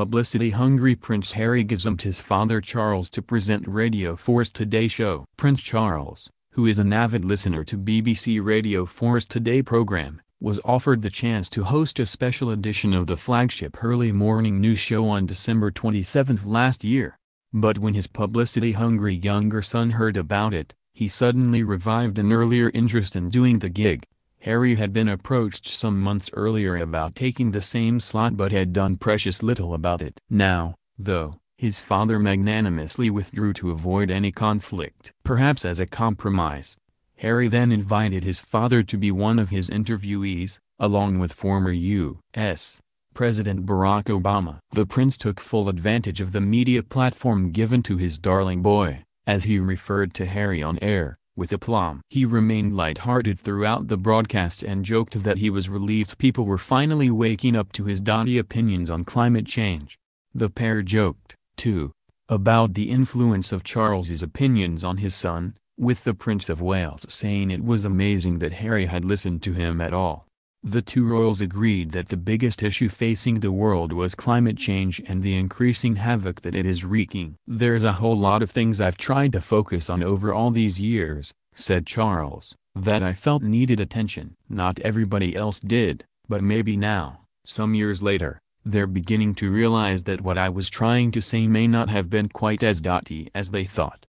publicity-hungry Prince Harry gazumped his father Charles to present Radio 4's Today show. Prince Charles, who is an avid listener to BBC Radio 4's Today program, was offered the chance to host a special edition of the flagship early morning news show on December 27 last year. But when his publicity-hungry younger son heard about it, he suddenly revived an earlier interest in doing the gig. Harry had been approached some months earlier about taking the same slot but had done precious little about it. Now, though, his father magnanimously withdrew to avoid any conflict. Perhaps as a compromise, Harry then invited his father to be one of his interviewees, along with former U.S. President Barack Obama. The prince took full advantage of the media platform given to his darling boy, as he referred to Harry on air, with aplomb. He remained light-hearted throughout the broadcast and joked that he was relieved people were finally waking up to his dotty opinions on climate change. The pair joked, too, about the influence of Charles's opinions on his son, with the Prince of Wales saying it was amazing that Harry had listened to him at all. The two royals agreed that the biggest issue facing the world was climate change and the increasing havoc that it is wreaking. "There's a whole lot of things I've tried to focus on over all these years," said Charles, "that I felt needed attention. Not everybody else did, but maybe now, some years later, they're beginning to realize that what I was trying to say may not have been quite as dotty as they thought."